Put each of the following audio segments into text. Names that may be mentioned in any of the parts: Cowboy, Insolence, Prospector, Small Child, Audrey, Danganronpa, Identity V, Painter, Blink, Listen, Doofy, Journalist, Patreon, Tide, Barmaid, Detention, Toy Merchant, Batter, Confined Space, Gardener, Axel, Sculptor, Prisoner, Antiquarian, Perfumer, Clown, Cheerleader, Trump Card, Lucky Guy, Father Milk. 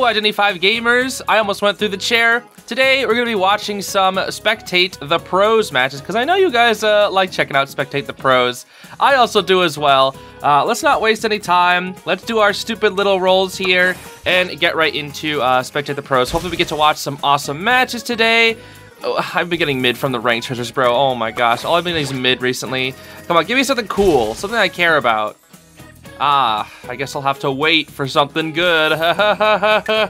Hello, Identity 5 gamers. I almost went through the chair. Today, we're gonna be watching some Spectate the Pros matches, because I know you guys like checking out Spectate the Pros. I also do as well. Let's not waste any time. Let's do our stupid little rolls here and get right into Spectate the Pros. Hopefully we get to watch some awesome matches today. Oh, I've been getting mid from the ranked treasures, bro. Oh my gosh, all I've been getting is mid recently. Come on, give me something cool, something I care about. Ah, I guess I'll have to wait for something good. All right,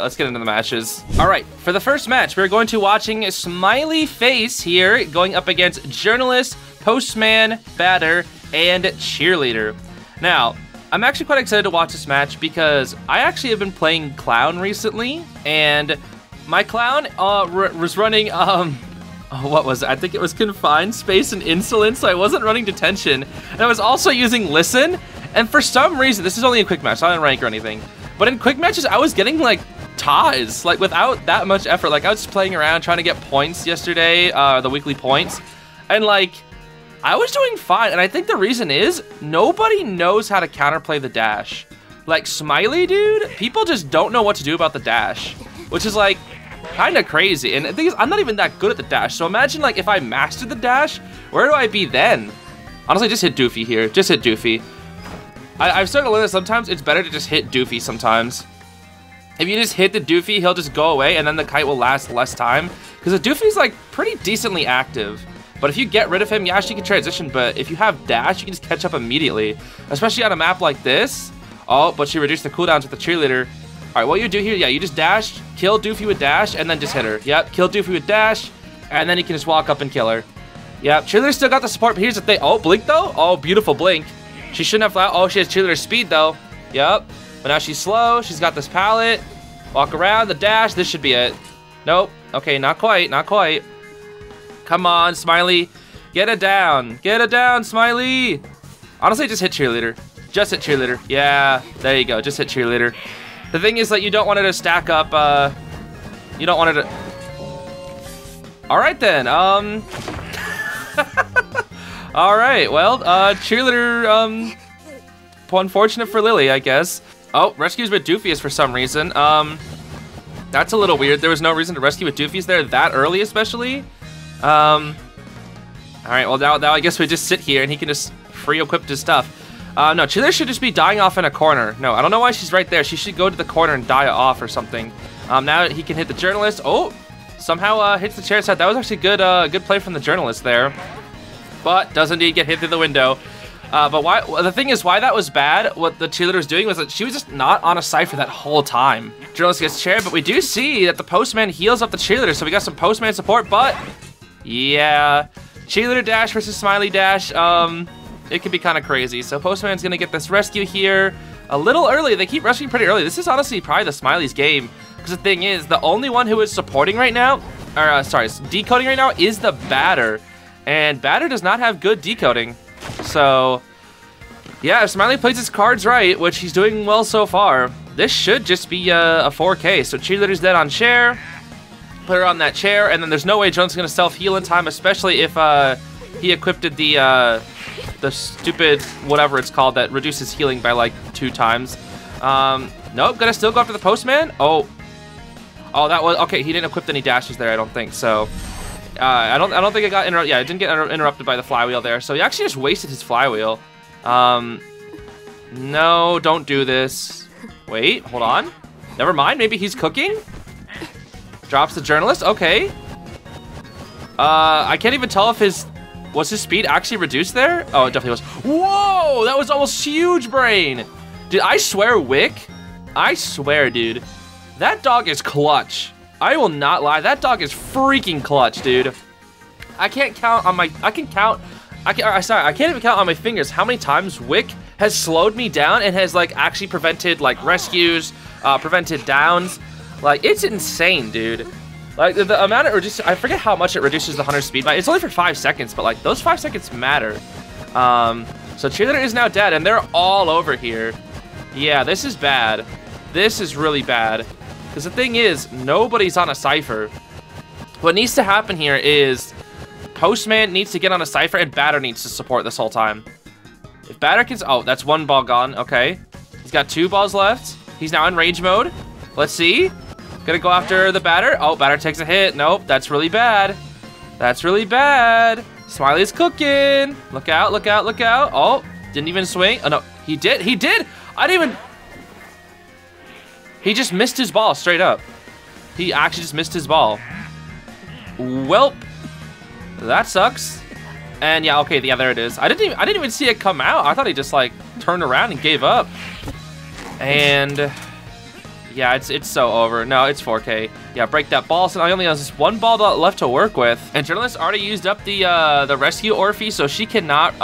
let's get into the matches. All right, for the first match, we're going to watching Smiley Face here, going up against Journalist, Postman, Batter, and Cheerleader. Now, I'm actually quite excited to watch this match because I actually have been playing Clown recently, and my Clown was running, what was it? I think it was Confined Space and Insolence, so I wasn't running Detention. And I was also using Listen, and for some reason, this is only a quick match, not in rank or anything, but in quick matches, I was getting, like, ties, like, without that much effort. Like, I was just playing around, trying to get points yesterday, the weekly points, and, like, I was doing fine, and I think the reason is nobody knows how to counterplay the dash. Like, Smiley, dude, people just don't know what to do about the dash, which is, like, kind of crazy. And the thing is, I'm not even that good at the dash, so imagine, like, if I mastered the dash, where do I be then? Honestly, just hit Doofy here. Just hit Doofy. I've started to learn that sometimes it's better to just hit Doofy sometimes. If you just hit the Doofy, he'll just go away, and then the kite will last less time, because the Doofy's, like, pretty decently active. But if you get rid of him, yeah, she can transition, but if you have dash, you can just catch up immediately, especially on a map like this. Oh, but she reduced the cooldowns with the Cheerleader. All right, what you do here, yeah, you just dash, kill Doofy with dash, and then just hit her. Yep, kill Doofy with dash, and then you can just walk up and kill her. Yep, Cheerleader's still got the support, but here's the thing. Oh, Blink, though? Oh, beautiful Blink. She shouldn't have flat. Oh, she has Cheerleader speed, though. Yep, but now she's slow. She's got this pallet. Walk around, the dash. This should be it. Nope. Okay, not quite, not quite. Come on, Smiley. Get it down. Get it down, Smiley. Honestly, just hit Cheerleader. Just hit Cheerleader. Yeah, there you go. Just hit Cheerleader. The thing is that you don't want it to stack up, you don't want it to... Alright then, Alright, well, Cheerleader, unfortunate for Lily, I guess. Oh, rescues with Doofies for some reason. That's a little weird. There was no reason to rescue with Doofies there that early, especially. Alright, well, now I guess we just sit here and he can just free equip his stuff. No, Cheerleader should just be dying off in a corner. No, I don't know why she's right there. She should go to the corner and die off or something. Now he can hit the Journalist. Oh, somehow hits the chair side. That was actually good, good play from the Journalist there. But does indeed get hit through the window. But why? Well, the thing is, why that was bad, what the Cheerleader was doing was that she was just not on a cipher that whole time. Journalist gets chair, but we do see that the Postman heals up the Cheerleader, so we got some Postman support, but... yeah. Cheerleader dash versus Smiley dash, it could be kind of crazy. So Postman's going to get this rescue here a little early. They keep rescuing pretty early. This is honestly probably the Smiley's game. Because the thing is, the only one who is supporting right now, or sorry, decoding right now is the Batter. And Batter does not have good decoding. So, yeah, if Smiley plays his cards right, which he's doing well so far, this should just be a 4K. So Cheerleader's dead on chair. Put her on that chair. And then there's no way Jones is going to self-heal in time, especially if he equipped the stupid whatever it's called that reduces healing by like 2 times. Nope, gonna still go after the Postman. Oh, that was okay. He didn't equip any dashes there, I don't think. So I don't think it got interrupted. Yeah, it didn't get interrupted by the flywheel there. So he actually just wasted his flywheel. No, don't do this. Wait, hold on. Never mind. Maybe he's cooking. Drops the Journalist. Okay. I can't even tell if his... was his speed actually reduced there? Oh, it definitely was. Whoa! That was almost huge brain! Dude, I swear, Wick. I swear, dude. That dog is clutch. I will not lie. That dog is freaking clutch, dude. I can't count on my... I can't even count on my fingers how many times Wick has slowed me down and has, like, actually prevented, like, rescues, prevented downs. Like, it's insane, dude. Like, the amount it reduces, I forget how much it reduces the hunter's speed by. It's only for 5 seconds, but, like, those 5 seconds matter. So Cheerleader is now dead, and they're all over here. Yeah, this is bad. This is really bad. Because the thing is, nobody's on a cipher. What needs to happen here is Postman needs to get on a cipher, and Batter needs to support this whole time. If Batter can... oh, that's 1 ball gone. Okay. He's got 2 balls left. He's now in rage mode. Let's see. Gonna go after the batter. Oh, batter takes a hit. Nope, that's really bad. That's really bad. Smiley's cooking. Look out, look out, look out. Oh, didn't even swing. Oh, no, he did. He did. I didn't even. He just missed his ball straight up. He actually just missed his ball. Welp. That sucks. And yeah, okay, yeah, there it is. I didn't even see it come out. I thought he just like turned around and gave up. And yeah, it's so over. No, it's 4K. Yeah, break that ball. So now he only has one ball left to work with. And Journalist already used up the rescue Orphe, so she cannot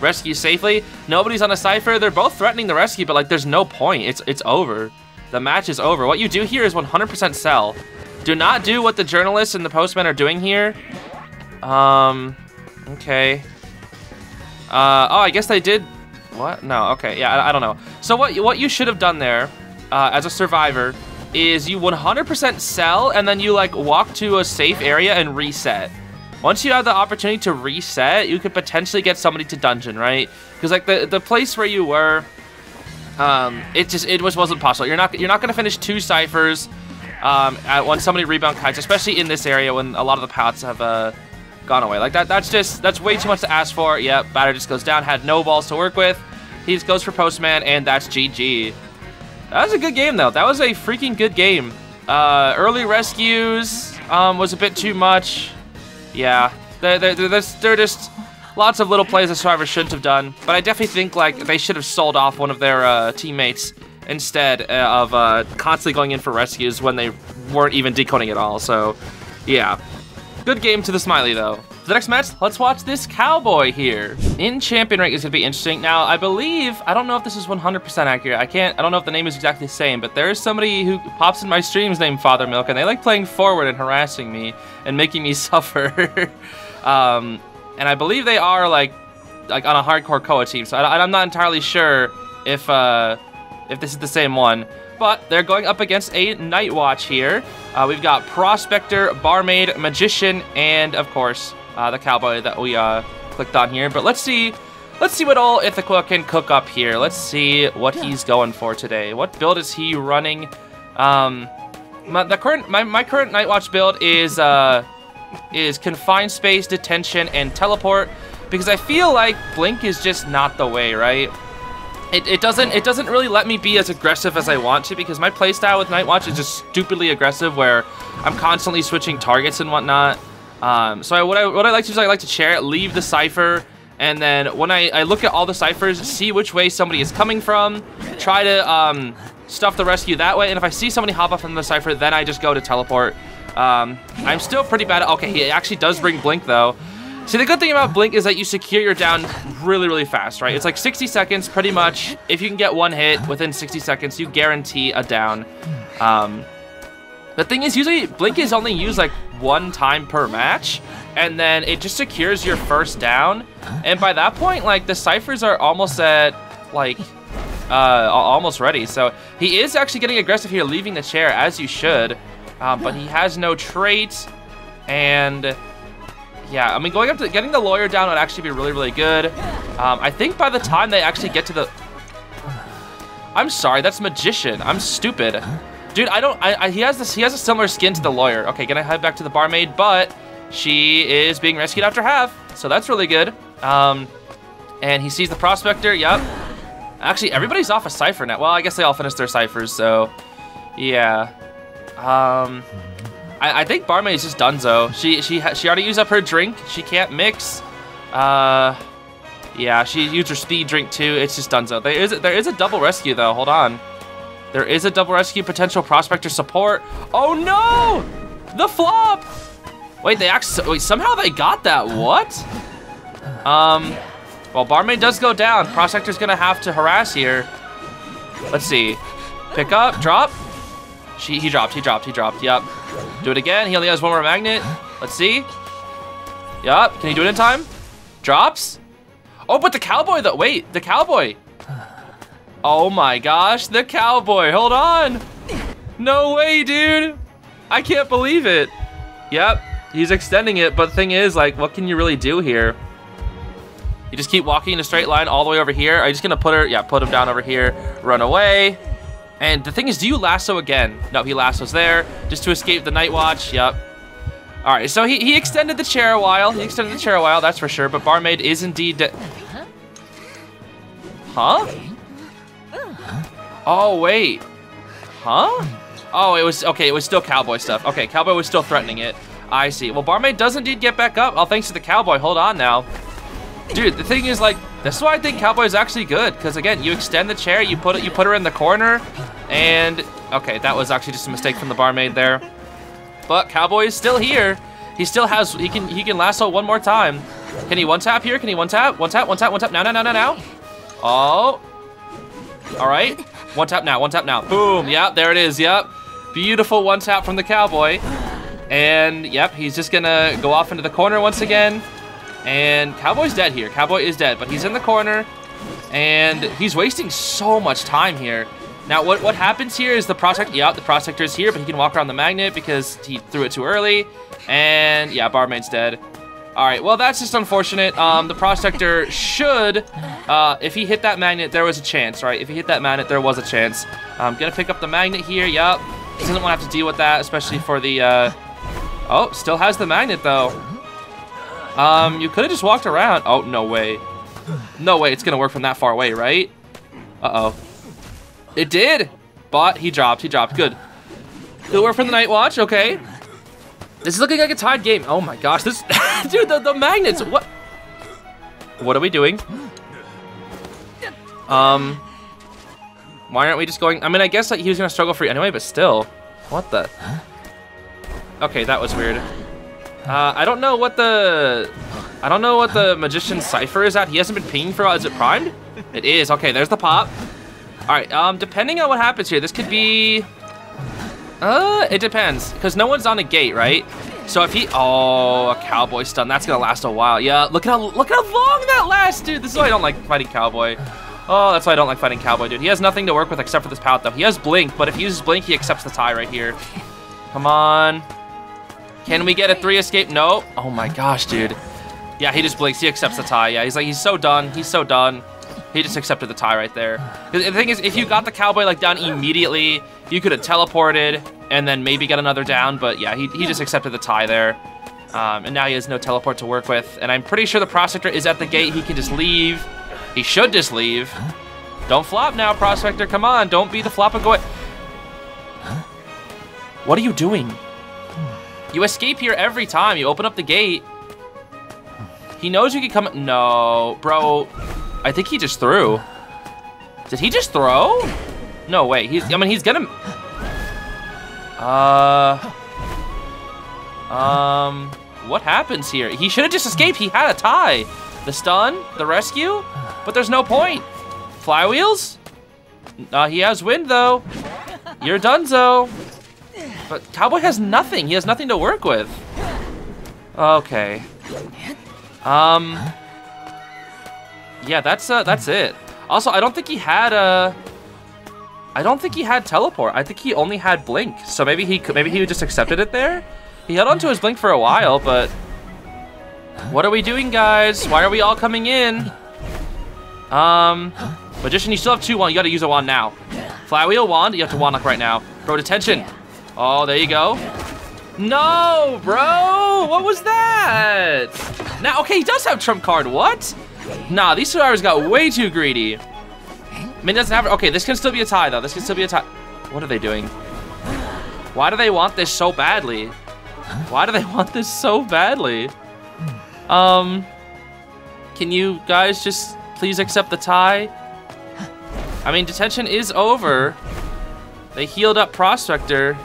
rescue safely. Nobody's on a cipher. They're both threatening the rescue, but like there's no point. It's over. The match is over. What you do here is 100% sell. Do not do what the Journalist and the Postman are doing here. Okay. Oh, I guess they did. What? No. Okay. Yeah, I don't know. So what you should have done there, as a survivor, is you 100% sell and then you like walk to a safe area and reset. Once you have the opportunity to reset, you could potentially get somebody to dungeon, right? Because like the place where you were, it just wasn't possible. You're not gonna finish two ciphers when somebody rebound kites, especially in this area when a lot of the paths have gone away. Like that's way too much to ask for. Yep, batter just goes down, had no balls to work with. He just goes for Postman, and that's GG. That was a good game though. That was a freaking good game. Early rescues was a bit too much. Yeah, they're just lots of little plays the survivors shouldn't have done. But I definitely think like they should have sold off one of their teammates instead of constantly going in for rescues when they weren't even decoding at all. So yeah. Good game to the Smiley, though. For the next match, let's watch this Cowboy here. In champion rank is going to be interesting. Now, I believe, I don't know if this is 100% accurate. I don't know if the name is exactly the same, but there is somebody who pops in my streams named Father Milk, and they like playing forward and harassing me and making me suffer. And I believe they are like on a hardcore Koa team, so I'm not entirely sure if this is the same one. But they're going up against a Nightwatch here. We've got Prospector, Barmaid, Magician, and of course the Cowboy that we clicked on here. But let's see what all Ithaca can cook up here. Let's see what he's going for today. What build is he running? My current Nightwatch build is Confined Space, Detention, and Teleport, because I feel like Blink is just not the way, right? It doesn't really let me be as aggressive as I want to, because my playstyle with Nightwatch is just stupidly aggressive, where I'm constantly switching targets and whatnot. So what I like to do is I like to chair it, leave the cipher, and then when I look at all the ciphers, see which way somebody is coming from, try to stuff the rescue that way, and if I see somebody hop up from the cipher, then I just go to teleport. I'm still pretty bad at... Okay, he actually does bring Blink, though. See, the good thing about Blink is that you secure your down really, really fast, right? It's like 60 seconds, pretty much. If you can get one hit within 60 seconds, you guarantee a down. The thing is, usually Blink is only used like one time per match, and then it just secures your first down. And by that point, like the ciphers are almost at like almost ready. So he is actually getting aggressive here, leaving the chair as you should, but he has no traits and. Yeah, I mean, going up to getting the lawyer down would actually be really, really good. I think by the time they actually get to the... I'm sorry, that's Magician. I'm stupid. Dude, he has a similar skin to the lawyer. Okay, gonna head back to the barmaid, but she is being rescued after half. So that's really good. And he sees the prospector, yep. Actually, everybody's off a cipher now. Well, I guess they all finished their ciphers, so yeah. I think Barmaid is just donezo. She already used up her drink. She can't mix. Yeah, she used her speed drink too. It's just donezo. There is a double rescue though. Hold on. There is a double rescue potential prospector support. Oh no! The flop. Wait, somehow they got that. What? Well, Barmaid does go down. Prospector's gonna have to harass here. Let's see. Pick up, drop. He dropped, yep. Do it again, he only has one more magnet. Let's see. Yep, can he do it in time? Drops. Oh, but the Cowboy though, wait, the Cowboy. Oh my gosh, the Cowboy, hold on. No way, dude. I can't believe it. Yep, he's extending it, but the thing is, like, what can you really do here? You just keep walking in a straight line all the way over here. Are you just gonna put him down over here, run away. And the thing is, do you lasso again? No, he lassos there just to escape the Night Watch. Yep. All right, so he extended the chair a while. He extended the chair a while, that's for sure. But Barmaid is indeed dead. Huh? Oh, wait. Huh? Oh, it was... Okay, it was still Cowboy stuff. Okay, Cowboy was still threatening it. I see. Well, Barmaid does indeed get back up. Oh, thanks to the Cowboy. Hold on now. Dude, the thing is, like... This is why I think Cowboy is actually good. Because, again, you extend the chair, you put her in the corner, and... Okay, that was actually just a mistake from the Barmaid there. But Cowboy is still here. He still has... He can lasso one more time. Can he one-tap here? Can he one-tap? One-tap, one-tap, one-tap. Now, now, now, now, now. Oh. All right. One-tap now, one-tap now. Boom. Yep, there it is. Yep. Beautiful one-tap from the Cowboy. And, yep, he's just going to go off into the corner once again. And Cowboy's dead here. Cowboy is dead, but he's in the corner. And he's wasting so much time here. Now, what happens here is the Prospector... Yeah, the Prospector is here, but he can walk around the magnet because he threw it too early. And, yeah, Barmaid's dead. All right, well, that's just unfortunate. The Prospector should... if he hit that magnet, there was a chance, right? If he hit that magnet, there was a chance. I'm going to pick up the magnet here. Yep. He doesn't want to have to deal with that, especially for the... Oh, still has the magnet, though. You could have just walked around. Oh, no way. No way it's going to work from that far away, right? Uh-oh. It did! But he dropped. He dropped. Good. It'll work from the Night Watch. Okay. This is looking like a tied game. Oh, my gosh. This... Dude, the magnets. What? What are we doing? Why aren't we just going... I mean, I guess like, he was going to struggle free anyway, but still. What the... Okay, that was weird. I don't know what the Magician's cipher is at. He hasn't been pinging for a while. Is it primed? It is. Okay, there's the pop. Alright, depending on what happens here, this could be... it depends. Because no one's on a gate, right? So if he... Oh, a Cowboy stun. That's going to last a while. Yeah, look at how long that lasts, dude. This is why I don't like fighting Cowboy. Oh, that's why I don't like fighting Cowboy, dude. He has nothing to work with except for this pallet, though. He has Blink, but if he uses Blink, he accepts the tie right here. Come on. Can we get a 3 escape? No. Oh my gosh, dude. Yeah, he just blinks. He accepts the tie. Yeah, he's like, he's so done. He's so done. He just accepted the tie right there. The thing is, if you got the Cowboy like down immediately, you could have teleported and then maybe got another down. But yeah, he just accepted the tie there. And now he has no teleport to work with. And I'm pretty sure the Prospector is at the gate. He can just leave. He should just leave. Don't flop now, Prospector. Come on. Don't be the flop and go away. What are you doing? You escape here every time. You open up the gate. He knows you can come... No, bro. I think he just threw. Did he just throw? No way. He's gonna... What happens here? He should have just escaped. He had a tie. The stun, the rescue, but there's no point. Flywheels? He has wind, though. You're donezo. But Cowboy has nothing. He has nothing to work with. Okay. Yeah, that's it. Also, I don't think he had teleport. I think he only had Blink. So maybe he just accepted it there. He held onto his Blink for a while, but what are we doing, guys? Why are we all coming in? Magician, you still have 2 wands. You got to use a wand now. Flywheel wand. You have to wand lock right now. Bro, detention. Oh, there you go. No, bro! What was that? Now, okay, he does have Trump Card. What? Nah, these survivors got way too greedy. I mean, doesn't have... Okay, this can still be a tie, though. This can still be a tie. What are they doing? Why do they want this so badly? Why do they want this so badly? Can you guys just please accept the tie? I mean, detention is over. They healed up Prospector.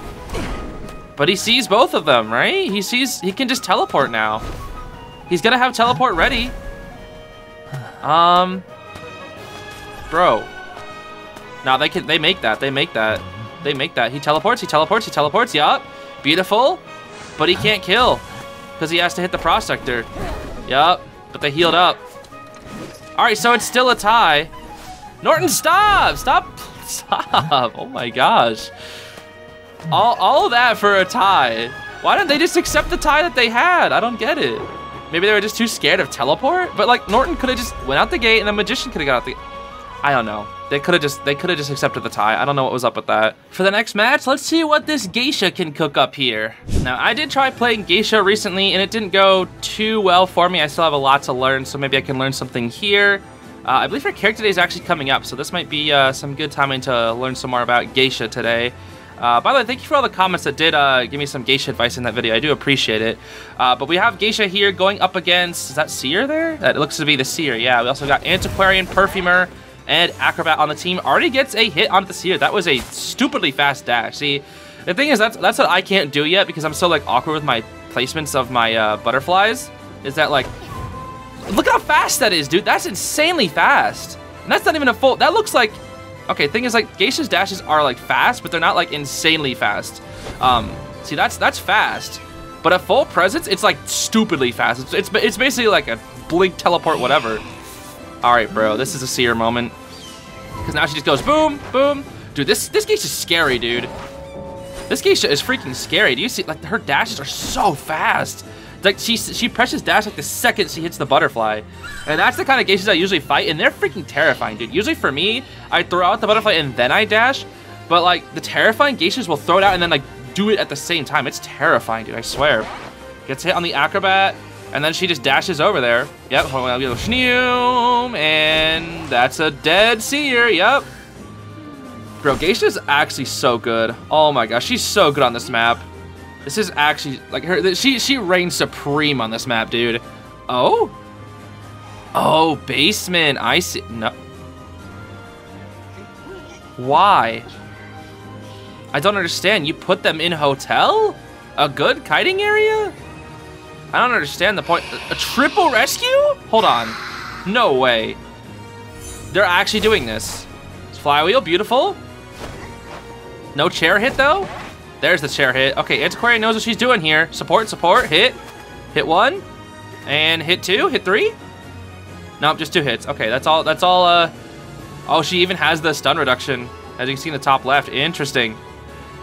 But he sees both of them, right? He can just teleport now. He's gonna have teleport ready. Bro. Now they make that. He teleports, yup. Beautiful. But he can't kill. Because he has to hit the Prospector. Yup. But they healed up. Alright, so it's still a tie. Norton, stop! Stop! Oh my gosh. All that for a tie. Why didn't they just accept the tie that they had? I don't get it. Maybe they were just too scared of teleport? But like Norton could have just went out the gate and the Magician could have got out the... I don't know. They could have just accepted the tie. I don't know what was up with that. For the next match, let's see what this Geisha can cook up here. Now, I did try playing Geisha recently, and it didn't go too well for me. I still have a lot to learn, so maybe I can learn something here. I believe her character day is actually coming up, so this might be some good timing to learn some more about Geisha today. By the way, thank you for all the comments that did give me some Geisha advice in that video. I do appreciate it. But we have Geisha here going up against... Is that Seer there? That looks to be the Seer, yeah. We also got Antiquarian, Perfumer, and Acrobat on the team. Already gets a hit onto Seer. That was a stupidly fast dash. See, the thing is, that's what I can't do yet because I'm so, like, awkward with my placements of my butterflies. Is that, like... Look how fast that is, dude. That's insanely fast. And that's not even a full... That looks like... Okay, thing is, like, Geisha's dashes are, like, fast, but they're not, like, insanely fast. See, that's fast. But a full presence, it's, like, stupidly fast. It's basically, like, a blink, teleport, whatever. All right, bro, this is a Seer moment. Because now she just goes boom, boom. Dude, this Geisha's scary, dude. This Geisha is freaking scary. Do you see, like, her dashes are so fast. Like, she presses dash, like, the second she hits the butterfly. And that's the kind of Geishas I usually fight, and they're freaking terrifying, dude. Usually, for me, I throw out the butterfly and then I dash. But, like, the terrifying Geishas will throw it out and then, like, do it at the same time. It's terrifying, dude, I swear. Gets hit on the Acrobat, and then she just dashes over there. Yep, hold on, I'll go shneem, and that's a dead Seer, yep. Bro, Geisha's actually so good. Oh, my gosh, she's so good on this map. This is actually, like, she reigns supreme on this map, dude. Oh? Oh, basement, I see, no. Why? I don't understand, you put them in hotel? A good kiting area? I don't understand the point. A triple rescue? Hold on, no way. They're actually doing this. It's flywheel, beautiful. No chair hit though? There's the chair hit. Okay, Antiquarian knows what she's doing here. Support, support, hit. Hit one. And hit two, hit three. Nope, just two hits. Okay, that's all, oh, she even has the stun reduction, as you can see in the top left. Interesting.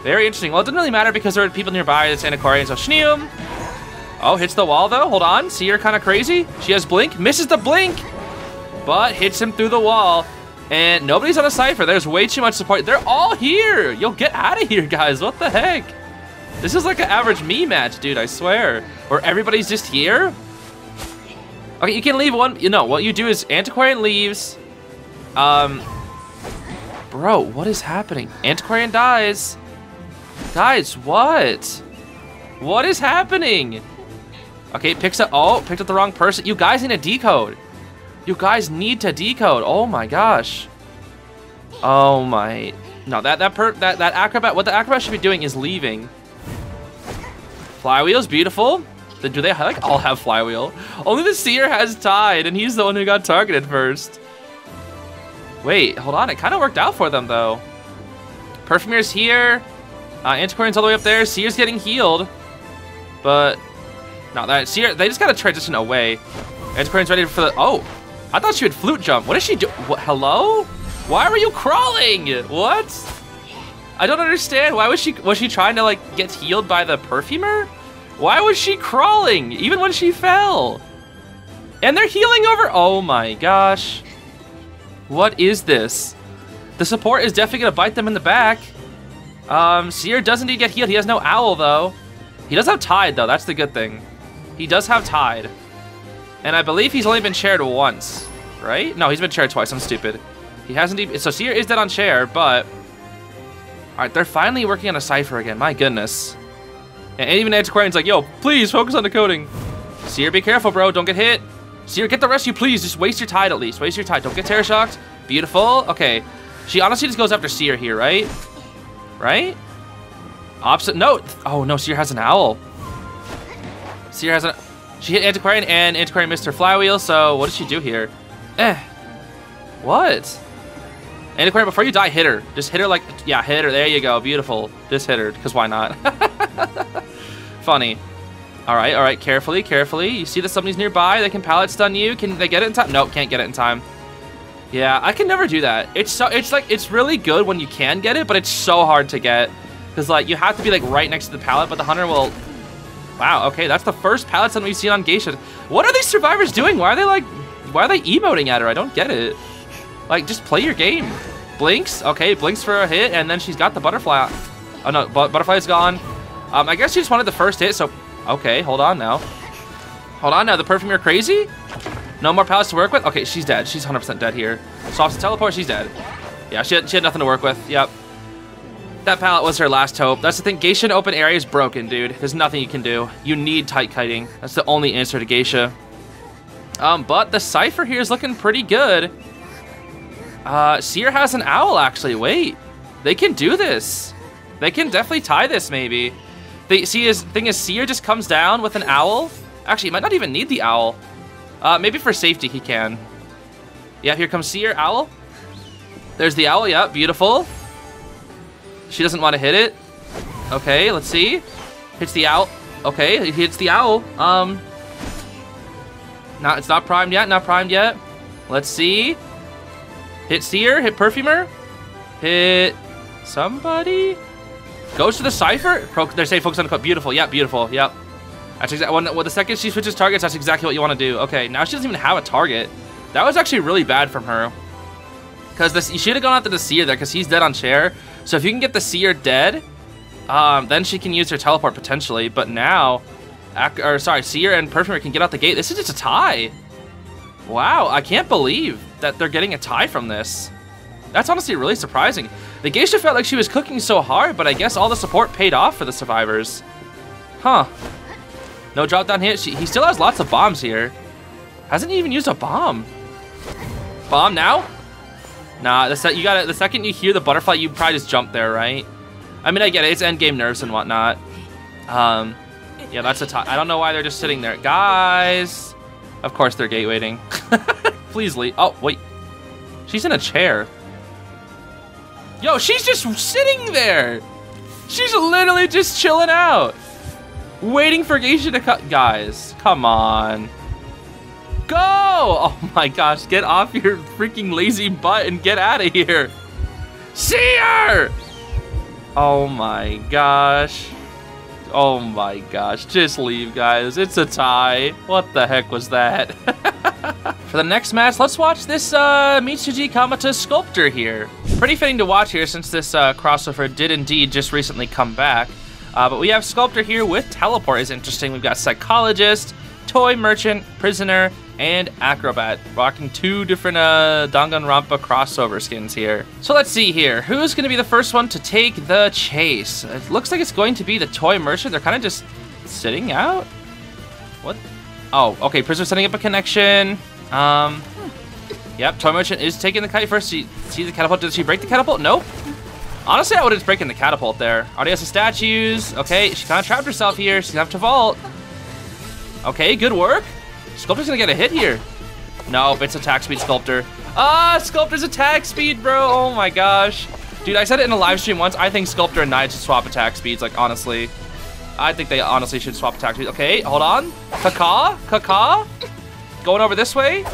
Very interesting. Well, it didn't really matter because there were people nearby. It's Antiquarian, so shneem. Oh, hits the wall, though. Hold on. See, you're kind of crazy. She has blink. Misses the blink, but hits him through the wall. And nobody's on a cypher. There's way too much support. They're all here. You'll get out of here, guys. What the heck? This is like an average Mii match, dude, I swear. Where everybody's just here. Okay, you can leave one. You know, what you do is Antiquarian leaves. Bro, what is happening? Antiquarian dies. Guys, what? What is happening? Okay, picks up, oh, picked up the wrong person. You guys need to decode. You guys need to decode. Oh my gosh. Oh my. No, that Acrobat, what the Acrobat should be doing is leaving. Flywheel's beautiful. Do they like all have flywheel? Only the Seer has Tide, and he's the one who got targeted first. Wait, hold on. It kind of worked out for them, though. Perfumer's here. Antiquarian's all the way up there. Seer's getting healed. But, no, that Seer, they just got to transition away. Antiquarian's ready for the, oh. I thought she would flute jump. What is she do? What, hello? Why were you crawling? What? I don't understand. Why was she trying to, like, get healed by the Perfumer? Why was she crawling even when she fell? And they're healing over, oh my gosh. What is this? The support is definitely gonna bite them in the back. Seer does indeed get healed. He has no owl though. He does have Tide though, that's the good thing. He does have Tide. And I believe he's only been chaired once, right? No, he's been chaired twice, I'm stupid. He hasn't even, so Seer is dead on chair, but. All right, they're finally working on a cipher again, my goodness. And even Antiquarian's like, yo, please focus on the coding. Seer, be careful, bro, don't get hit. Seer, get the rescue, please, just waste your Tide at least. Waste your Tide, don't get terror shocked. Beautiful, okay. She honestly just goes after Seer here, right? Right? Opposite, no, oh no, Seer has an owl. Seer has an, she hit Antiquarian and Antiquarian missed her flywheel, so what did she do here? What? Antiquarian, before you die, hit her. Just hit her like, yeah, hit her, there you go, beautiful. Just hit her, because why not? Funny. All right, carefully, carefully. You see that somebody's nearby, they can pallet stun you. Can they get it in time? Nope, can't get it in time. Yeah, I can never do that. It's so, it's like, it's really good when you can get it, but it's so hard to get. Because like, you have to be like right next to the pallet, but the hunter will, wow, okay, that's the first pallet stun we've seen on Geisha. What are these survivors doing? Why are they emoting at her? I don't get it. Like, just play your game. blinks. Okay, blinks for a hit, and then she's got the butterfly. Oh no, butterfly's gone. I guess she just wanted the first hit, so... Okay, hold on now. Hold on now, the Perfumer crazy? No more pallets to work with? Okay, she's dead. She's 100% dead here. Swaps to teleport, she's dead. Yeah, she had nothing to work with. Yep. That pallet was her last hope. That's the thing. Geisha in open area is broken, dude. There's nothing you can do. You need tight kiting. That's the only answer to Geisha. But the Cypher here is looking pretty good. Seer has an owl, actually. Wait. They can do this. They can definitely tie this, maybe. The thing is, Seer just comes down with an owl. Actually, he might not even need the owl. Maybe for safety he can. Yeah, here comes Seer. Owl. There's the owl. Yeah, beautiful. She doesn't want to hit it. Okay, let's see. Hits the owl. Okay, it hits the owl. It's not primed yet, not primed yet. Let's see. Hit Seer, hit Perfumer. Hit somebody. Goes to the Cypher. They're safe, focus on the clip. Beautiful, yeah, beautiful, yep. That's exactly well, the second she switches targets, that's exactly what you want to do. Okay, now she doesn't even have a target. That was actually really bad from her. Because you should have gone after the Seer there, because he's dead on chair. So if you can get the Seer dead, then she can use her teleport potentially. But now, Seer and Perfumer can get out the gate. This is just a tie. Wow, I can't believe that they're getting a tie from this. That's honestly really surprising. The Geisha felt like she was cooking so hard, but I guess all the support paid off for the survivors. Huh. No drop down hit. He still has lots of bombs here. Hasn't even used a bomb. Bomb now? Nah, the second you hear the butterfly, you probably just jump there, right? I mean, I get it. It's endgame nerves and whatnot. Yeah, that's a tie. I don't know why they're just sitting there. Guys! Of course they're gate waiting. Please leave. Oh, wait. She's in a chair. Yo, she's just sitting there! She's literally just chilling out. Waiting for Geisha to cut. Guys, come on. Go! Oh my gosh, get off your freaking lazy butt and get out of here. See her! Oh my gosh. Oh my gosh, just leave, guys. It's a tie. What the heck was that? For the next match, let's watch this Mitsuji Kamata Sculptor here. Pretty fitting to watch here since this crossover did indeed just recently come back. But we have Sculptor here with Teleport is interesting. We've got Psychologist, Toy Merchant, Prisoner, and Acrobat, rocking two different Danganronpa crossover skins here. So let's see here, who's gonna be the first one to take the chase? It looks like it's going to be the Toy Merchant. They're kind of just sitting out? What? Oh, okay, Prisoner setting up a connection. Yep, Toy Merchant is taking the kite first. She sees the catapult, did she break the catapult? Nope. Honestly, I would've breaking the catapult there. Already has the statues. Okay, she kind of trapped herself here. She's gonna have to vault. Okay, good work. Sculptor's gonna get a hit here. No, it's attack speed Sculptor. Ah, Sculptor's attack speed, bro. Oh my gosh. Dude, I said it in a live stream once. I think Sculptor and Nightwatch should swap attack speeds, like honestly. I think they honestly should swap attack speeds. Okay, hold on. Kaka, Kaka. Going over this way.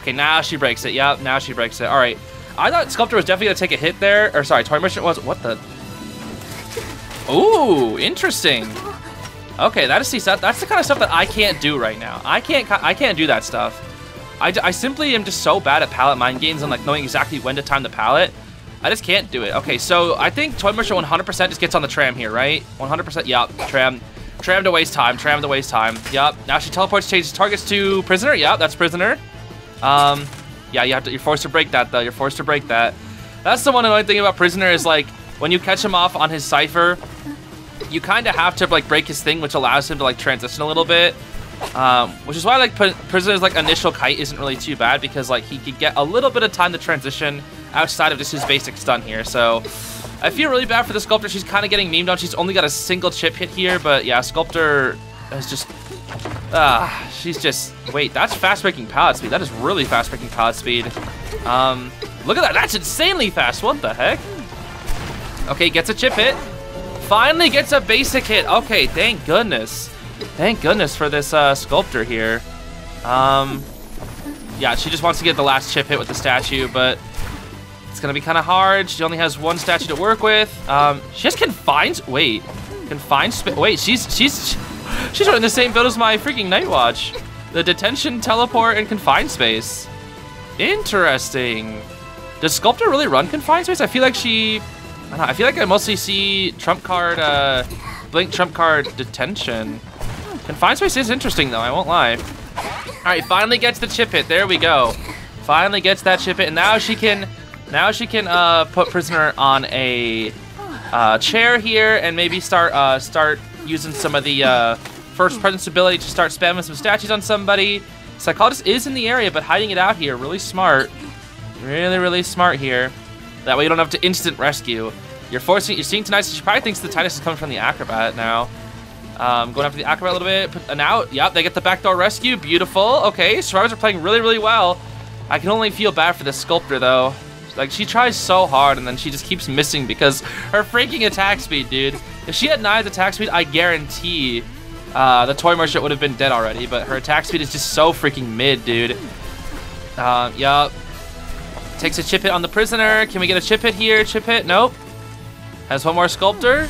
Okay, now she breaks it. Yep, now she breaks it. All right. I thought Sculptor was definitely gonna take a hit there. Or sorry, Toy Merchant was. What the? Ooh, interesting. Okay, that is that's the kind of stuff that I can't do right now. I can't do that stuff. I simply am just so bad at pallet mind games and like knowing exactly when to time the pallet. I just can't do it. Okay, so I think Toy Merchant 100% just gets on the tram here, right? 100%, yup, tram. Tram to waste time, tram to waste time. Yup, now she teleports, changes targets to Prisoner. Yup, that's Prisoner. Yeah, you're forced to break that though, you're forced to break that. That's the one annoying thing about Prisoner is like, when you catch him off on his Cypher, you kind of have to like break his thing, which allows him to like transition a little bit, which is why like Prisoner's like initial kite isn't really too bad because like he could get a little bit of time to transition outside of just his basic stun here. So I feel really bad for the Sculptor. She's kind of getting memed on. She's only got a single chip hit here, but yeah, Sculptor is just she's just wait. That's fast breaking pallet speed. That is really fast breaking pallet speed. Look at that. That's insanely fast. What the heck? Okay, gets a chip hit. Finally gets a basic hit. Okay, thank goodness. Thank goodness for this Sculptor here. Yeah, she just wants to get the last chip hit with the statue, but it's gonna be kind of hard. She only has one statue to work with. She just confined space, wait, she's running the same build as my freaking Nightwatch. The Detention, Teleport, and Confined Space. Interesting. Does Sculptor really run Confined Space? I feel like she... I don't know, I feel like I mostly see Trump Card, Blink, Trump Card, Detention. Confined Space is interesting, though. I won't lie. All right, finally gets the chip hit. There we go. Finally gets that chip hit, and now she can... Now she can put Prisoner on a chair here and maybe start start using some of the first presence ability to start spamming some statues on somebody. Psychologist is in the area, but hiding it out here. Really smart. Really, really smart here. That way you don't have to instant rescue. You're seeing tonight, so she probably thinks the Titus is coming from the Acrobat now. Going after the Acrobat a little bit. Put an out. Yep, they get the backdoor rescue. Beautiful. Okay, survivors are playing really, really well. I can only feel bad for the Sculptor, though. Like, she tries so hard, and then she just keeps missing because her freaking attack speed, dude. If she had 9's attack speed, I guarantee the Toy Merchant would have been dead already, but her attack speed is just so freaking mid, dude. Yup. Takes a chip hit on the Prisoner. Can we get a chip hit here? Chip hit? Nope. Has one more Sculptor.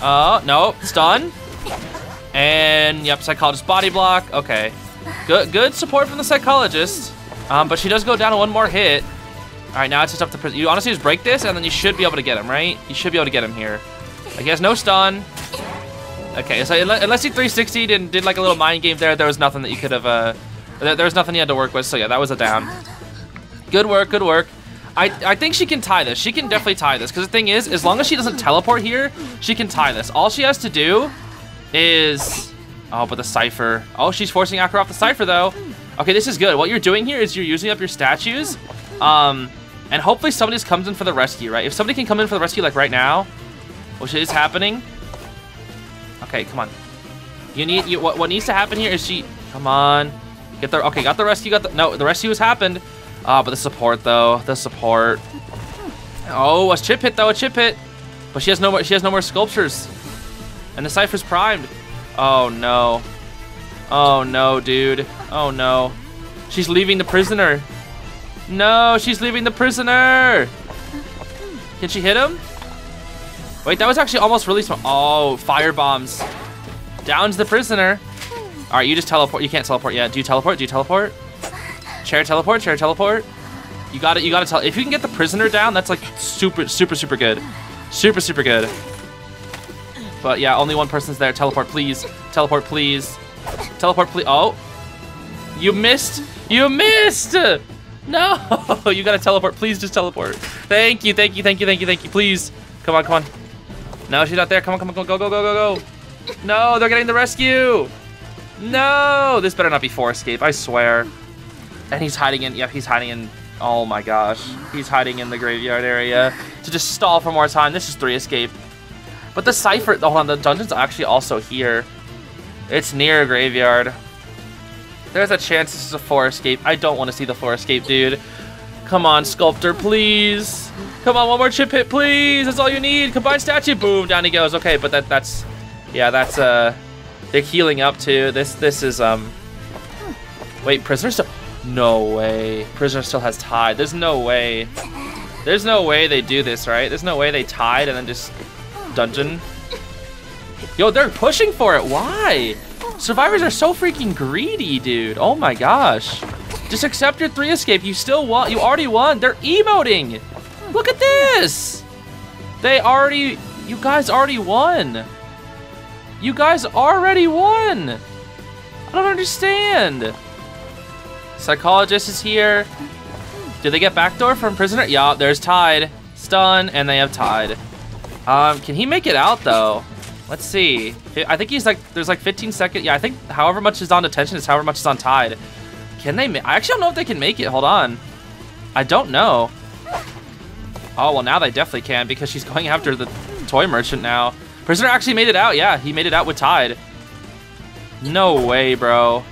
Nope. Stun. And, yep, Psychologist body block. Okay. Good support from the Psychologist, but she does go down to one more hit. All right, now it's just up to Prisoner. You honestly just break this, and then you should be able to get him, right? You should be able to get him here. Like, he has no stun. Okay, so unless he 360'd and did like a little mind game there, there was nothing that you could have, there was nothing he had to work with, so yeah, that was a down. Good work, good work. I think she can tie this. She can definitely tie this, because the thing is, as long as she doesn't teleport here, she can tie this. All she has to do is... Oh, but the Cypher. Oh, she's forcing Akra off the Cypher, though. Okay, this is good. What you're doing here is you're using up your statues, and hopefully somebody just comes in for the rescue, right? If somebody can come in for the rescue, like right now, which is happening. Okay, come on. What needs to happen here is she... Come on. Get the... Okay, got the rescue, got the... No, the rescue has happened. But the support, though. The support. Oh, a chip hit, though. A chip hit. But she has no more sculptures. And the Cypher's primed. Oh, no. Oh, no, dude. Oh, no. She's leaving the Prisoner. No, she's leaving the Prisoner. Can she hit him? Wait, that was actually almost really smart. Oh, fire bombs. Downs the Prisoner. All right, you just teleport. You can't teleport yet. Do you teleport? Do you teleport? Chair teleport. Chair teleport. You got it. You got to. If you can get the Prisoner down, that's like super, super, super good. Super, super good. But yeah, only one person's there. Teleport, please. Teleport, please. Teleport, please. Oh, you missed. You missed. No, you gotta teleport. Please just teleport. Thank you, thank you, thank you, thank you, thank you. Please. Come on, come on. No, she's not there. Come on, come on, go, go, go, go, go, go. No, they're getting the rescue. No, this better not be for escape, I swear. And he's hiding in, yep, he's hiding in, oh my gosh. He's hiding in the graveyard area to just stall for more time. This is 3 escape. But the Cypher, hold on, the dungeon's actually also here. It's near a graveyard. There's a chance this is a 4 escape. I don't want to see the 4 escape, dude. Come on, Sculptor, please. Come on, one more chip hit, please. That's all you need. Combined statue. Boom, down he goes. Okay, but that's... Yeah, that's... They're healing up, too. This is... Wait, Prisoner still... No way. Prisoner still has Tide. There's no way. There's no way they do this, right? There's no way they Tide and then just... Dungeon. Yo, they're pushing for it. Why? Survivors are so freaking greedy, dude. Oh my gosh. Just accept your 3 escape. You still won. You already won. They're emoting. Look at this. You guys already won. You guys already won. I don't understand. Psychologist is here. Did they get backdoor from Prisoner? Yeah, there's Tide. Stun, and they have Tide. Can he make it out, though? Let's see. I think he's like, there's like 15 seconds. Yeah, I think however much is on Detention is however much is on Tide. Can they I actually don't know if they can make it. Hold on. I don't know. Oh, well, now they definitely can because she's going after the Toy Merchant now. Prisoner actually made it out. Yeah, he made it out with Tide. No way, bro.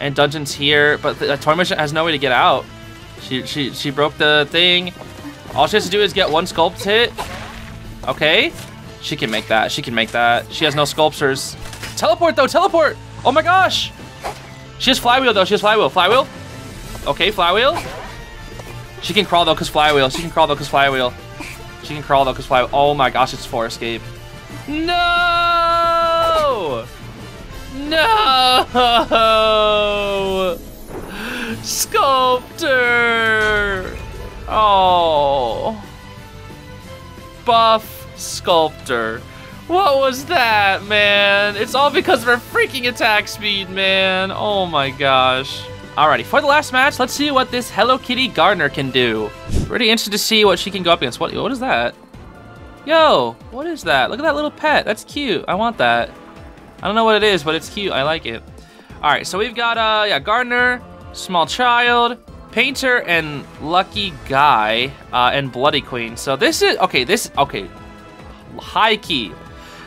And Dungeon's here, but the Toy Merchant has no way to get out. She broke the thing. All she has to do is get one Sculpt hit. Okay. She can make that. She can make that. She has no sculptures. Teleport, though. Teleport. Oh, my gosh. She has Flywheel, though. She has Flywheel. Flywheel. Okay, Flywheel. She can crawl, though, because Flywheel. She can crawl, though, because Flywheel. She can crawl, though, because Flywheel. Oh, my gosh. It's 4 escape. No! No! Sculptor! Oh. Buff Sculptor. What was that, man? It's all because of her freaking attack speed, man. Oh my gosh. Alrighty, for the last match, let's see what this Hello Kitty Gardener can do. Pretty interested to see what she can go up against. What is that? Yo, what is that? Look at that little pet. That's cute. I want that. I don't know what it is, but it's cute. I like it. Alright, so we've got Gardener, Small Child, Painter, and Lucky Guy, and Bloody Queen. So this is high key.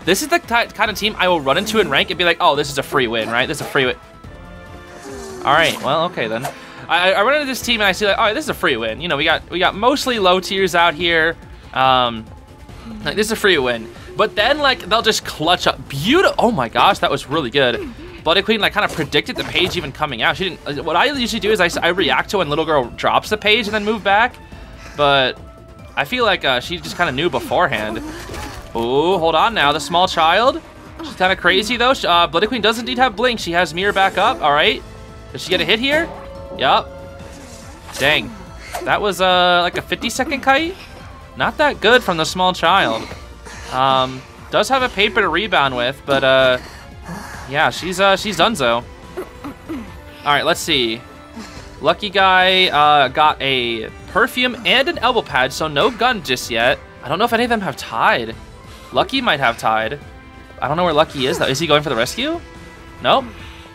This is the kind of team I will run into in rank and be like, oh, this is a free win, right? This is a free win. Alright, well, okay then. I run into this team and I see like, alright, this is a free win. You know, we got mostly low tiers out here. Like, this is a free win. But then, like, they'll just clutch up. Beautiful. Oh my gosh, that was really good. Bloody Queen, like, kind of predicted the page even coming out. She didn't. What I usually do is I react to when little girl drops the page and then move back. But I feel like she just kind of knew beforehand. Oh, hold on now. The Small Child. She's kind of crazy, though. Bloody Queen does indeed have Blink. She has Mirror back up. All right. Did she get a hit here? Yup. Dang. That was, like, a 50-second kite. Not that good from the Small Child. Does have a paper to rebound with, but yeah, she's donezo. Alright, let's see. Lucky Guy got a perfume and an elbow pad, so no gun just yet. I don't know if any of them have Tide. Lucky might have Tide. I don't know where Lucky is though. Is he going for the rescue? Nope.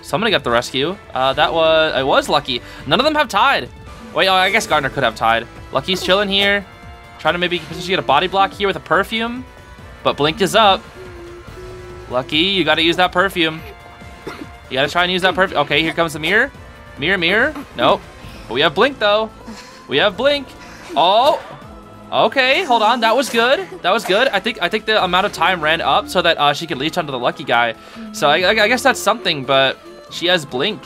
Somebody got the rescue. It was Lucky. None of them have Tide. Wait, oh, I guess Gardener could have Tide. Lucky's chilling here. Trying to maybe potentially get a body block here with a perfume. But Blink is up. Lucky, you gotta use that perfume. You gotta try and use that perfume. Okay, here comes the mirror. Mirror, mirror. Nope. But we have Blink though. We have Blink. Oh. Okay, hold on. That was good. That was good. I think the amount of time ran up so that she could leech onto the Lucky Guy. So I guess that's something. But she has Blink.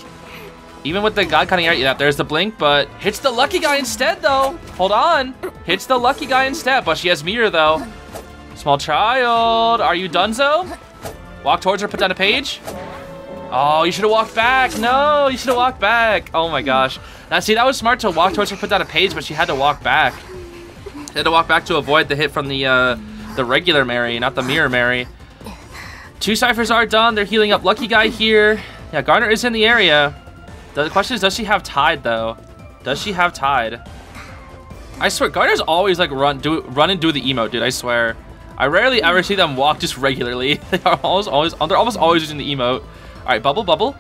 Even with the God cutting out, yeah, there's the Blink, but hits the Lucky Guy instead though. Hold on. Hits the Lucky Guy instead, but she has Mirror though. Small Child, are you donezo? Walk towards her, put down a page. Oh, you should have walked back. No, you should have walked back. Oh my gosh. Now see, that was smart to walk towards her, put down a page, but she had to walk back. She had to walk back to avoid the hit from the regular Mary, not the Mirror Mary. Two ciphers are done. They're healing up Lucky Guy here. Yeah, Gardener is in the area. The question is, does she have Tide though? Does she have Tide? I swear, Gardener's always like run and do the emote, dude. I swear. I rarely ever see them walk just regularly. They're almost always using the emote. All right, bubble, bubble,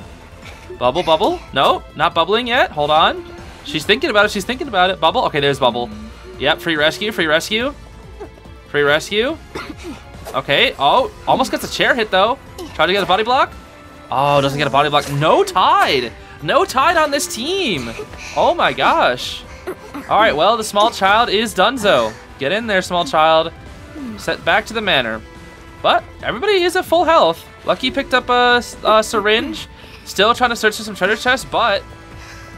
bubble, bubble. No, not bubbling yet. Hold on. She's thinking about it. She's thinking about it. Bubble. Okay, there's bubble. Yep. Free rescue. Free rescue. Free rescue. Okay. Oh, almost gets a chair hit though. Try to get a body block. Oh, doesn't get a body block. No Tide. No Tide on this team. Oh my gosh. All right, well, the Small Child is donezo. Get in there, Small Child. Set back to the manor. But everybody is at full health. Lucky picked up a syringe. Still trying to search for some treasure chests, but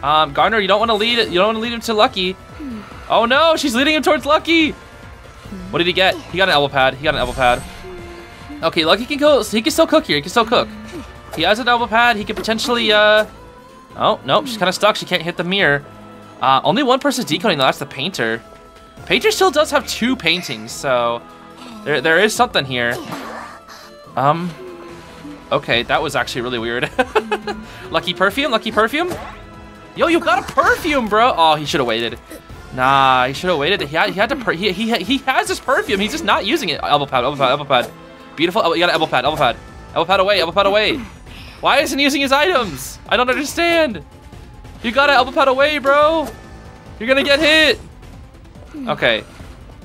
Gardener, you don't want to lead it. You don't want to lead him to Lucky. Oh no, she's leading him towards Lucky. What did he get? He got an elbow pad. He got an elbow pad. Okay, Lucky can go. He can still cook here. He can still cook. He has an elbow pad. He could potentially. Oh, nope, she's kind of stuck. She can't hit the mirror. Only one person's decoding, though. That's the Painter. Painter still does have two paintings, so there is something here. Okay, that was actually really weird. Lucky perfume, lucky perfume. Yo, you got a perfume, bro. Oh, he should have waited. Nah, he should have waited. He has his perfume. He's just not using it. Elbow pad, elbow pad, elbow pad. Beautiful. You got an elbow pad, elbow pad. Elbow pad away, elbow pad away. Why isn't he using his items? I don't understand. You gotta elbow pad away, bro. You're gonna get hit. Okay.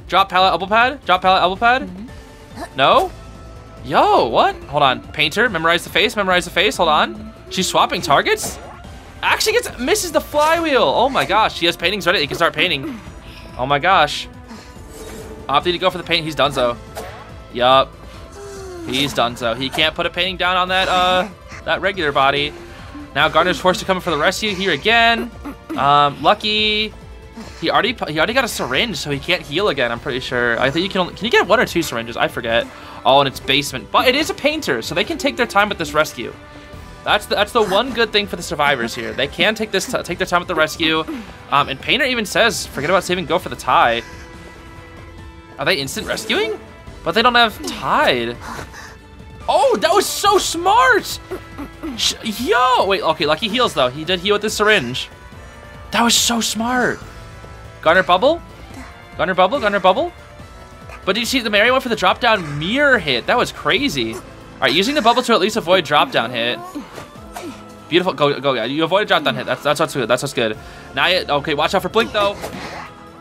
Drop pallet, elbow pad. Drop pallet, elbow pad. No? Yo, what? Hold on. Painter, memorize the face, memorize the face. Hold on. She's swapping targets? Actually misses the flywheel. Oh my gosh. She has paintings ready. He can start painting. Oh my gosh. Opted to go for the paint. He's donezo. Yup. He's donezo. He can't put a painting down on that regular body. Now Gardener's forced to come in for the rescue here again. Lucky. He already got a syringe, so he can't heal again, I'm pretty sure. I think you can only, can you get one or two syringes? I forget. Oh, and it's basement. But it is a Painter, so they can take their time with this rescue. That's the one good thing for the survivors here. They can take their time at the rescue. And Painter even says, forget about saving, go for the tie. Are they instant rescuing? But they don't have Tide. Oh, that was so smart! Yo! Wait, okay, Lucky heals, though. He did heal with the syringe. That was so smart. Gardener bubble? Gardener bubble? Gardener bubble? But did you see the Mary went for the drop-down mirror hit? That was crazy. All right, using the bubble to at least avoid drop-down hit. Beautiful. Go, go, go. You avoid a drop-down hit. That's what's good. That's what's good. Now, okay, watch out for Blink, though.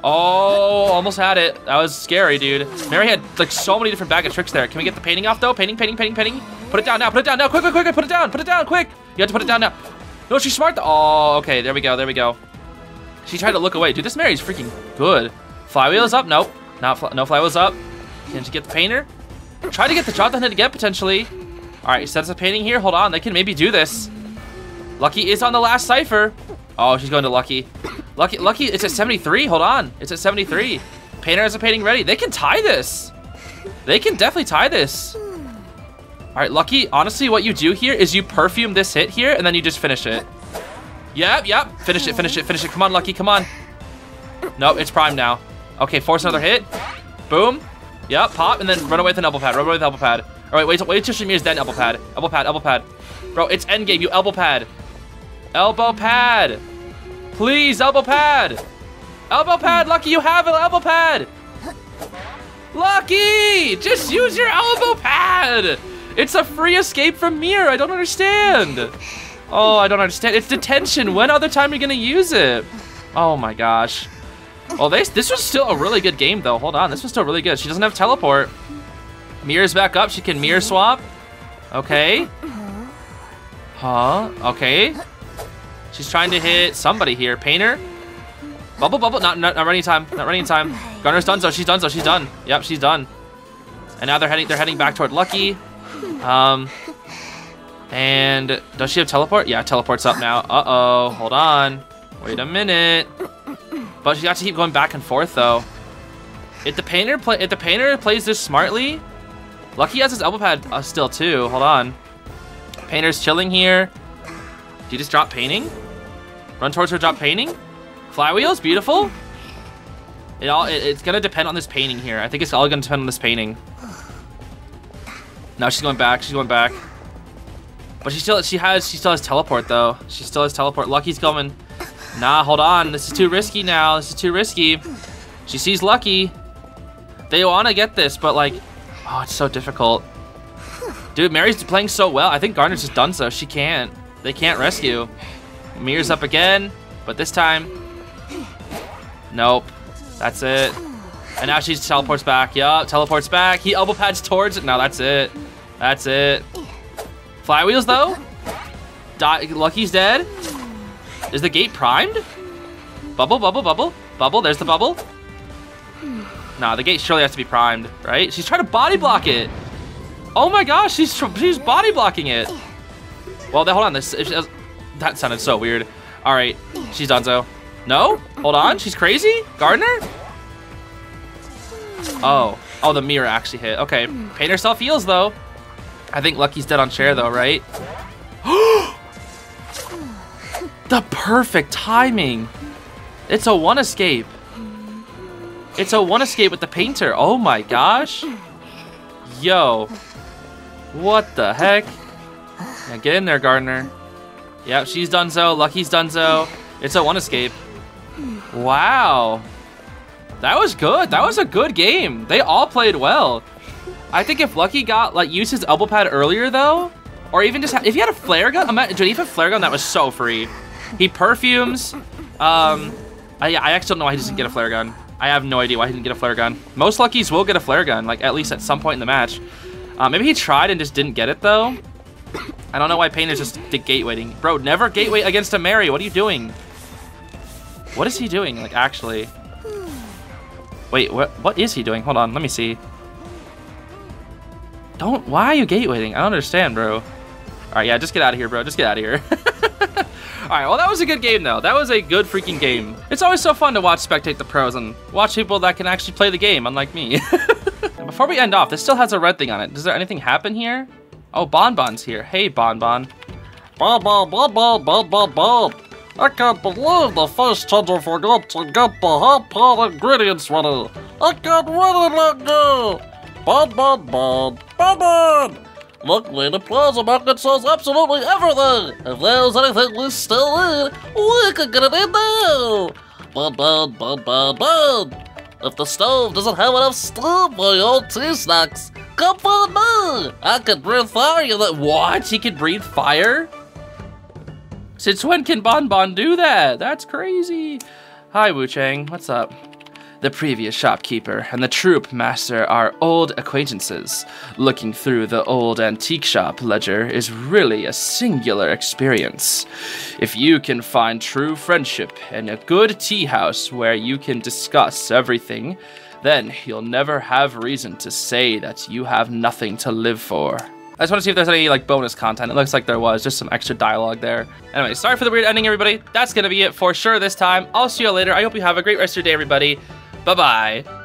Oh, almost had it. That was scary, dude. Mary had like so many different bag of tricks there. Can we get the painting off though? Painting, painting, painting, painting. Put it down now. Put it down now. Quick, quick, quick. Put it down. Put it down, quick. You have to put it down now. No, she's smart though. Oh, okay. There we go. There we go. She tried to look away. Dude, this Mary's freaking good. Flywheel is up. Nope. No flywheel's up. Can she get the painter? Try to get the drop down hit again potentially. All right, sets a painting here. Hold on. They can maybe do this. Lucky is on the last cipher. Oh, she's going to Lucky. Lucky, it's at 73. Hold on. It's at 73. Painter has a painting ready. They can tie this. They can definitely tie this. All right, Lucky, honestly, what you do here is you perfume this hit here, and then you just finish it. Yep, yep. Finish it, finish it, finish it. Come on, Lucky, come on. Nope, it's prime now. Okay, force another hit. Boom. Yep, pop, and then run away with an elbow pad. Run away with the elbow pad. All right, wait till she mirrors, then elbow pad. Elbow pad, elbow pad. Bro, it's endgame. You elbow pad. Elbow pad. Please, elbow pad! Elbow pad, Lucky, you have an elbow pad! Lucky! Just use your elbow pad! It's a free escape from mirror, I don't understand! Oh, I don't understand. It's detention, when other time are you gonna use it? Oh my gosh. Oh, this was still a really good game though, hold on, this was still really good. She doesn't have teleport. Mirror's back up, she can mirror swap. Okay. Huh, okay. She's trying to hit somebody here. Painter. Bubble, bubble. Not running time. Not running time. Gardener's done, so she's done, so she's done. Yep, she's done. And now they're heading back toward Lucky. And does she have teleport? Yeah, teleport's up now. Uh-oh. Hold on. Wait a minute. But she got to keep going back and forth though. If the painter plays this smartly, Lucky has his elbow pad still too. Hold on. Painter's chilling here. Do you just drop painting? Run towards her, drop painting? Flywheel's beautiful. It's gonna depend on this painting here. I think it's all gonna depend on this painting. Now she's going back. But she still has teleport though. She still has teleport. Lucky's coming. Nah, hold on. This is too risky now. This is too risky. She sees Lucky. They wanna get this, but like, oh, it's so difficult. Dude, Mary's playing so well. I think Gardener's just done so. She can't. They can't rescue. Mirror's up again, but this time, nope. That's it. And now she teleports back. Yup, teleports back. He elbow pads towards it. No, that's it. That's it. Flywheels though. Lucky's dead. Is the gate primed? Bubble, bubble, bubble, bubble. There's the bubble. Nah, the gate surely has to be primed, right? She's trying to body block it. Oh my gosh, she's body blocking it. Well, hold on. That sounded so weird. All right, she's donezo. No, hold on. She's crazy. Gardener. Oh, the mirror actually hit. Okay, Painter self heals though. I think Lucky's dead on chair though, right? The perfect timing. It's a one escape. It's a one escape with the Painter. Oh my gosh. Yo, what the heck? Yeah, get in there, Gardener. Yep, she's donezo. Lucky's donezo. It's a one escape. Wow. That was good. That was a good game. They all played well. I think if Lucky got, like, used his elbow pad earlier, though, or even just, if he had a flare gun, dude, if he had a flare gun, that was so free. He perfumes. I actually don't know why he doesn't get a flare gun. I have no idea why he didn't get a flare gun. Most Luckies will get a flare gun, like, at least at some point in the match. Maybe he tried and just didn't get it, though. I don't know why Painter's just gate waiting. Bro, never gate wait against a Mary. What are you doing? What is he doing? Like, actually. Wait, what is he doing? Hold on, let me see. Why are you gate waiting? I don't understand, bro. All right, yeah, just get out of here, bro. Just get out of here. All right, well, that was a good game, though. That was a good freaking game. It's always so fun to watch Spectate the Pros and watch people that can actually play the game, unlike me. Before we end off, this still has a red thing on it. Does there anything happen here? Oh, Bon Bon's here. Hey, Bon Bon. Bob, bob, bob, bob, bob, bob, bob. I can't believe the face changer forgot to get the hot-pot ingredients ready. I can't really let go. Bon Bon Bon Bon Bon! Luckily, the Plaza Market sells absolutely everything! If there's anything we still need, we can get it in now! Bon Bon Bon Bon Bon! If the stove doesn't have enough steam for your old tea snacks, come find me! I can breathe fire, you little— What? He can breathe fire? Since when can Bon Bon do that? That's crazy! Hi, Wu-Chang, what's up? The previous shopkeeper and the troop master are old acquaintances. Looking through the old antique shop ledger is really a singular experience. If you can find true friendship and a good tea house where you can discuss everything, then you'll never have reason to say that you have nothing to live for. I just want to see if there's any like bonus content. It looks like there was just some extra dialogue there. Anyway, sorry for the weird ending, everybody. That's gonna be it for sure this time. I'll see you later. I hope you have a great rest of your day, everybody. Bye-bye.